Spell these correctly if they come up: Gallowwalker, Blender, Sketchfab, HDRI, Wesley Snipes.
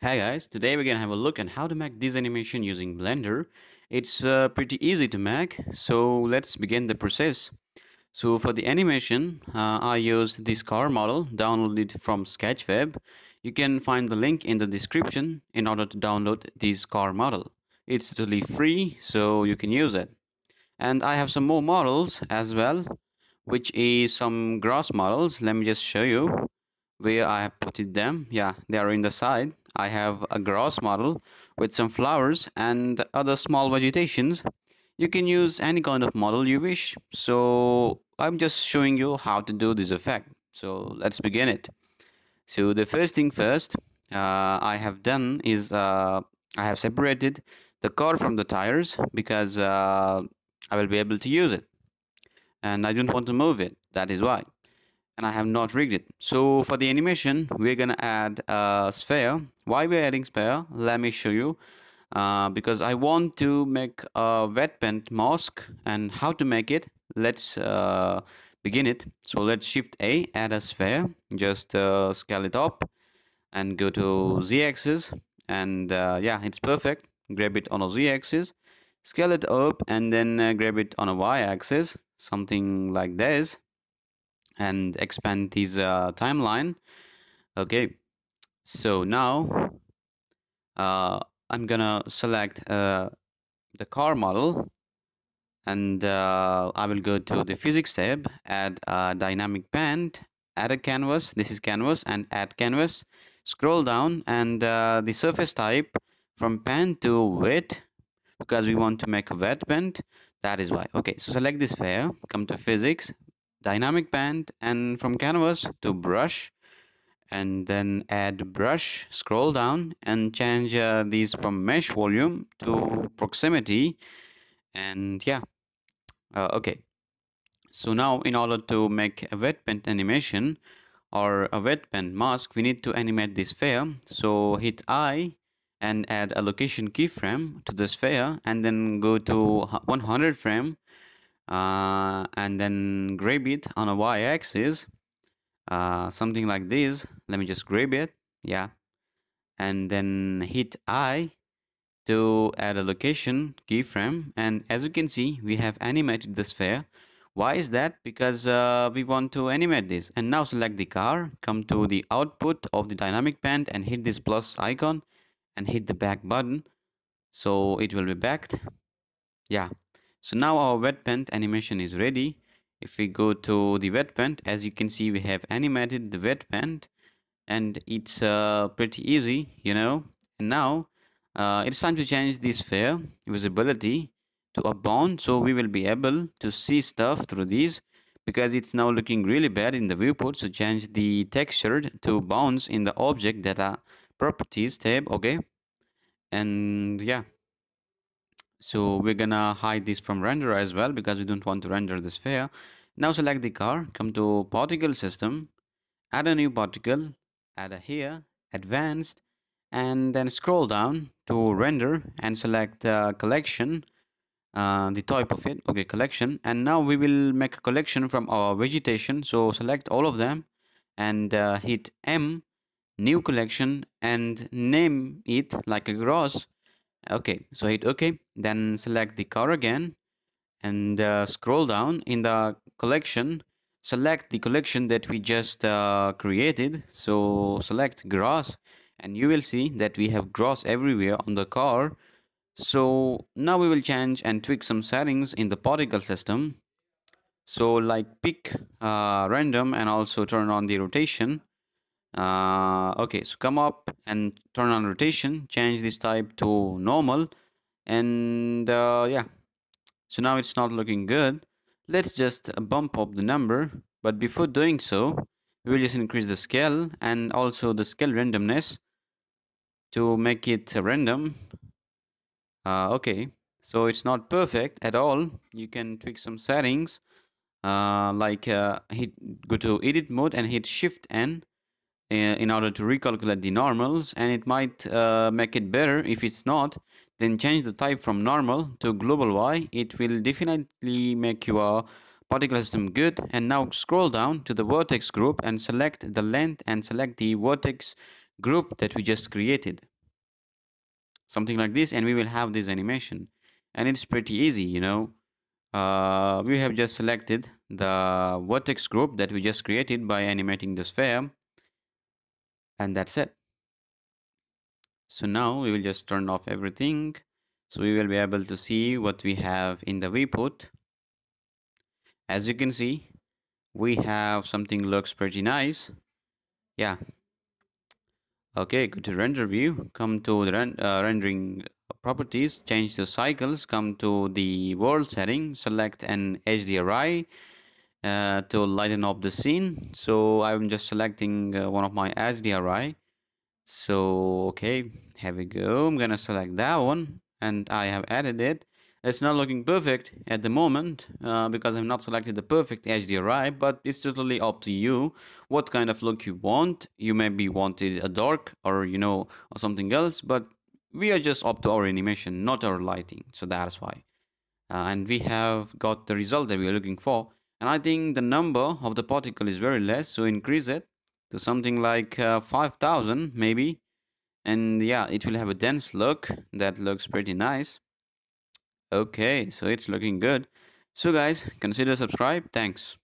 Hi guys, today we're gonna have a look at how to make this animation using Blender. It's pretty easy to make, so let's begin the process. So for the animation, I used this car model, downloaded from Sketchfab. You can find the link in the description in order to download this car model. It's totally free, so you can use it. And I have some more models as well, which is some grass models. Let me just show you where I have put them. Yeah, they are in the side. I have a grass model with some flowers and other small vegetations. You can use any kind of model you wish. So I'm just showing you how to do this effect. So let's begin it. So the first thing first, I have done is I have separated the car from the tires because I will be able to use it. And I don't want to move it. That is why. And I have not rigged it. So for the animation, we're gonna add a sphere. Why we're adding sphere? Let me show you. Because I want to make a wet paint mask, and how to make it? Let's begin it. So let's Shift A, add a sphere. Just scale it up, and go to Z-axis. And yeah, it's perfect. Grab it on a Z-axis, scale it up, and then grab it on a Y-axis, something like this. And expand this timeline. Okay, so now I'm gonna select the car model, and I will go to the physics tab, add a dynamic paint, add a canvas. This is canvas, and add canvas. Scroll down, and the surface type from paint to wet, because we want to make a wet paint. That is why. Okay, so select this sphere, come to physics, dynamic paint, and from canvas to brush, and then add brush. Scroll down and change these from mesh volume to proximity. And yeah, okay, so now in order to make a wet paint animation or a wet paint mask, we need to animate this sphere. So hit I and add a location keyframe to the sphere, and then go to 100 frame. And then grab it on a Y-axis, something like this. Let me just grab it, yeah, and then hit I to add a location keyframe. And as you can see, we have animated the sphere. Why is that? Because we want to animate this. And now select the car, come to the output of the dynamic paint, and hit this plus icon, and hit the back button, so it will be backed. Yeah. So now our wet paint animation is ready. If we go to the wet paint, as you can see, we have animated the wet paint, and it's pretty easy, you know. And now it's time to change the sphere visibility to a bound, so we will be able to see stuff through these, because it's now looking really bad in the viewport. So change the texture to bounds in the object data properties tab, okay? And yeah. So we're gonna hide this from render as well, because we don't want to render the sphere. Now select the car, come to particle system, add a new particle, add a here, advanced, and then scroll down to render and select collection, the type of it, okay, collection. And now we will make a collection from our vegetation, so select all of them and hit M, new collection, and name it like a grass. Okay, so hit OK, then select the car again, and scroll down in the collection, select the collection that we just created. So select grass, and you will see that we have grass everywhere on the car. So now we will change and tweak some settings in the particle system. So like pick random, and also turn on the rotation. Okay, so come up and turn on rotation, change this type to normal, and yeah, so now it's not looking good. Let's just bump up the number, but before doing so, we will just increase the scale and also the scale randomness to make it random. Okay, so it's not perfect at all. You can tweak some settings, like go to edit mode and hit Shift N in order to recalculate the normals, and it might make it better. If it's not, then change the type from normal to global Y. It will definitely make your particle system good. And now scroll down to the vertex group and select the length, and select the vertex group that we just created, something like this, and we will have this animation. And it's pretty easy, you know. We have just selected the vertex group that we just created by animating the sphere, and that's it. So now we will just turn off everything, so we will be able to see what we have in the viewport. As you can see, we have something looks pretty nice. Yeah, okay, go to render view, come to the rendering properties, change the cycles, come to the world setting, select an HDRI to lighten up the scene. So I'm just selecting one of my HDRI. So okay, here we go. I'm gonna select that one, and I have added it. It's not looking perfect at the moment because I've not selected the perfect HDRI, but it's totally up to you what kind of look you want. You maybe wanted a dark, or you know, or something else, but we are just up to our animation, not our lighting. So that's why. And we have got the result that we are looking for. And I think the number of the particle is very less. So increase it to something like 5,000 maybe. And yeah, it will have a dense look. That looks pretty nice. Okay, so it's looking good. So guys, consider subscribe. Thanks.